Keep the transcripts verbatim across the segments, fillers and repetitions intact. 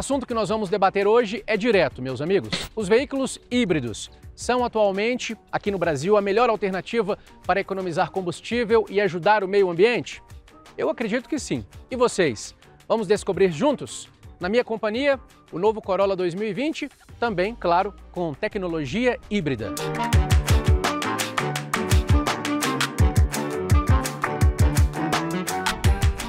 assunto que nós vamos debater hoje é direto, meus amigos. Os veículos híbridos são atualmente, aqui no Brasil, a melhor alternativa para economizar combustível e ajudar o meio ambiente? Eu acredito que sim. E vocês? Vamos descobrir juntos? Na minha companhia, o novo Corolla dois mil e vinte, também, claro, com tecnologia híbrida.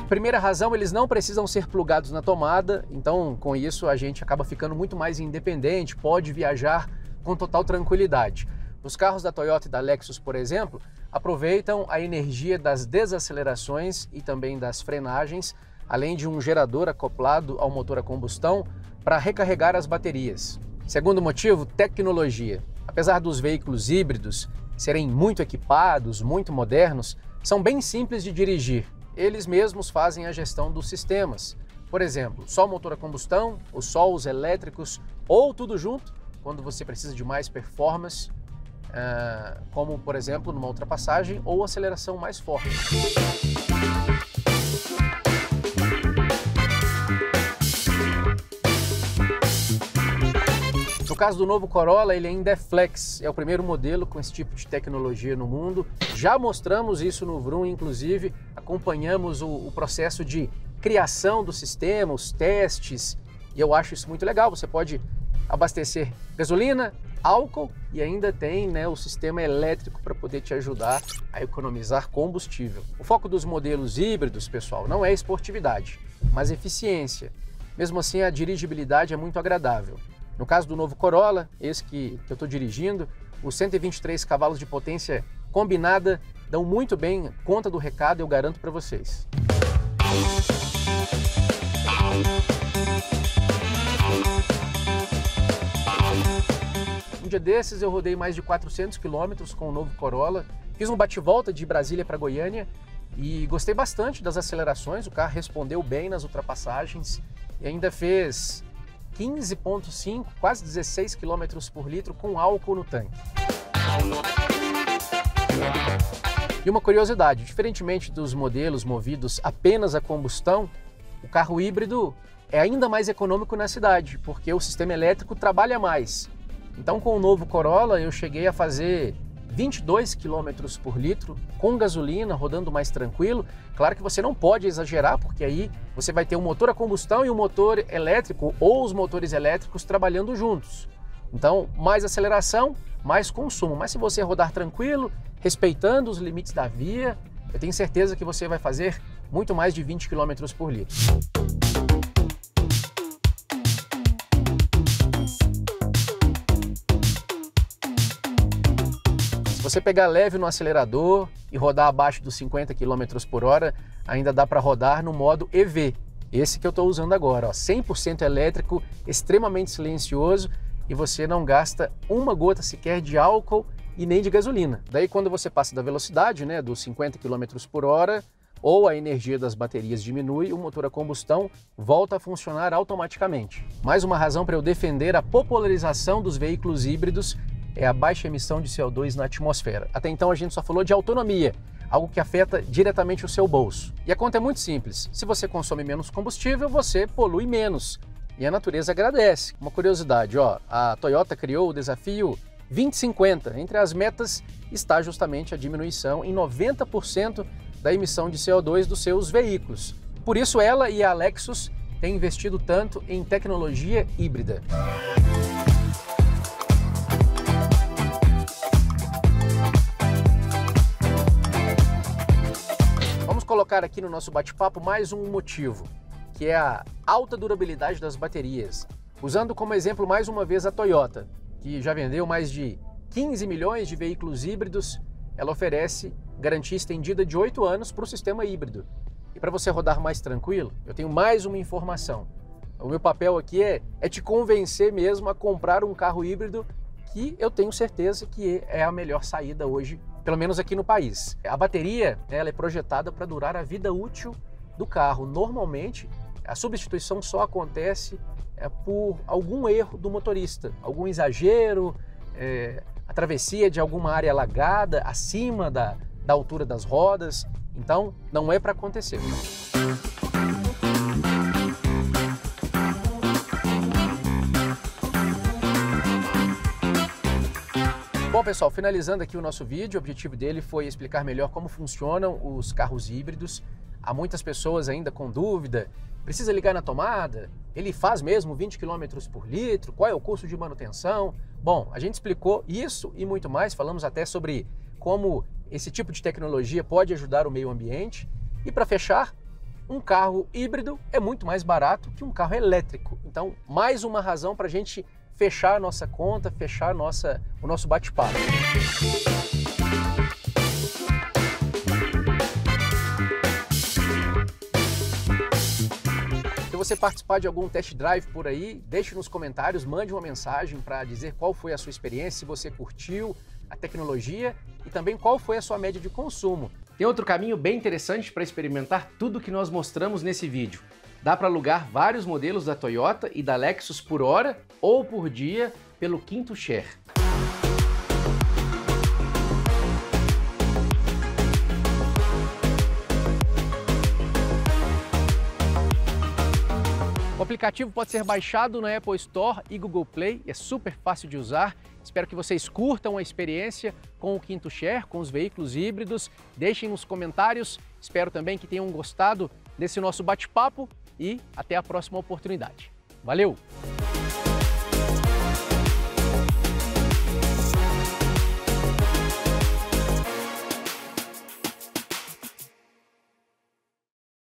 Primeira razão, eles não precisam ser plugados na tomada, então com isso a gente acaba ficando muito mais independente, pode viajar com total tranquilidade. Os carros da Toyota e da Lexus, por exemplo, aproveitam a energia das desacelerações e também das frenagens, além de um gerador acoplado ao motor a combustão para recarregar as baterias. Segundo motivo, tecnologia. Apesar dos veículos híbridos serem muito equipados, muito modernos, são bem simples de dirigir. Eles mesmos fazem a gestão dos sistemas. Por exemplo, só o motor a combustão, ou só os elétricos, ou tudo junto, quando você precisa de mais performance, como, por exemplo, numa ultrapassagem ou aceleração mais forte. No caso do novo Corolla, ele ainda é flex, é o primeiro modelo com esse tipo de tecnologia no mundo. Já mostramos isso no Vrum, inclusive, acompanhamos o, o processo de criação do sistema, os testes, e eu acho isso muito legal. Você pode abastecer gasolina, álcool e ainda tem, né, o sistema elétrico para poder te ajudar a economizar combustível. O foco dos modelos híbridos, pessoal, não é esportividade, mas eficiência. Mesmo assim, a dirigibilidade é muito agradável. No caso do novo Corolla, esse que, que eu estou dirigindo, os cento e vinte e três cavalos de potência combinada dão muito bem conta do recado, eu garanto para vocês. Um dia desses eu rodei mais de quatrocentos quilômetros com o novo Corolla, fiz um bate-volta de Brasília para Goiânia e gostei bastante das acelerações, o carro respondeu bem nas ultrapassagens e ainda fez quinze vírgula cinco, quase dezesseis quilômetros por litro com álcool no tanque. E uma curiosidade, diferentemente dos modelos movidos apenas a combustão, o carro híbrido é ainda mais econômico na cidade, porque o sistema elétrico trabalha mais. Então, com o novo Corolla, eu cheguei a fazer vinte e dois quilômetros por litro com gasolina, rodando mais tranquilo. Claro que você não pode exagerar, porque aí você vai ter um motor a combustão e um motor elétrico ou os motores elétricos trabalhando juntos. Então, mais aceleração, mais consumo. Mas se você rodar tranquilo, respeitando os limites da via, eu tenho certeza que você vai fazer muito mais de vinte quilômetros por litro. Se você pegar leve no acelerador e rodar abaixo dos cinquenta quilômetros por hora, ainda dá para rodar no modo E V, esse que eu estou usando agora, ó, cem por cento elétrico, extremamente silencioso e você não gasta uma gota sequer de álcool e nem de gasolina. Daí quando você passa da velocidade, né, dos cinquenta quilômetros por hora, ou a energia das baterias diminui, o motor a combustão volta a funcionar automaticamente. Mais uma razão para eu defender a popularização dos veículos híbridos é a baixa emissão de C O dois na atmosfera. Até então a gente só falou de autonomia, algo que afeta diretamente o seu bolso. E a conta é muito simples, se você consome menos combustível, você polui menos. E a natureza agradece. Uma curiosidade, ó, a Toyota criou o desafio vinte cinquenta. Entre as metas está justamente a diminuição em noventa por cento da emissão de C O dois dos seus veículos. Por isso ela e a Lexus têm investido tanto em tecnologia híbrida. Colocar aqui no nosso bate-papo mais um motivo, que é a alta durabilidade das baterias, usando como exemplo mais uma vez a Toyota, que já vendeu mais de quinze milhões de veículos híbridos. Ela oferece garantia estendida de oito anos para o sistema híbrido. E para você rodar mais tranquilo, eu tenho mais uma informação. O meu papel aqui é, é te convencer mesmo a comprar um carro híbrido, que eu tenho certeza que é a melhor saída hoje, pelo menos aqui no país. A bateria, ela é projetada para durar a vida útil do carro. Normalmente, a substituição só acontece é, por algum erro do motorista, algum exagero, é, a travessia de alguma área alagada, acima da, da altura das rodas. Então, não é para acontecer. Bom, pessoal, finalizando aqui o nosso vídeo, o objetivo dele foi explicar melhor como funcionam os carros híbridos. Há muitas pessoas ainda com dúvida, precisa ligar na tomada? Ele faz mesmo vinte quilômetros por litro? Qual é o custo de manutenção? Bom, a gente explicou isso e muito mais, falamos até sobre como esse tipo de tecnologia pode ajudar o meio ambiente. E para fechar, um carro híbrido é muito mais barato que um carro elétrico. Então, mais uma razão para a gente fechar a nossa conta, fechar a nossa, o nosso bate-papo. Se você participar de algum test drive por aí, deixe nos comentários, mande uma mensagem para dizer qual foi a sua experiência, se você curtiu a tecnologia e também qual foi a sua média de consumo. Tem outro caminho bem interessante para experimentar tudo que nós mostramos nesse vídeo. Dá para alugar vários modelos da Toyota e da Lexus por hora ou por dia pelo Quinto Share. O aplicativo pode ser baixado na Apple Store e Google Play, é super fácil de usar. Espero que vocês curtam a experiência com o Quinto Share, com os veículos híbridos. Deixem nos comentários. Espero também que tenham gostado desse nosso bate-papo e até a próxima oportunidade. Valeu!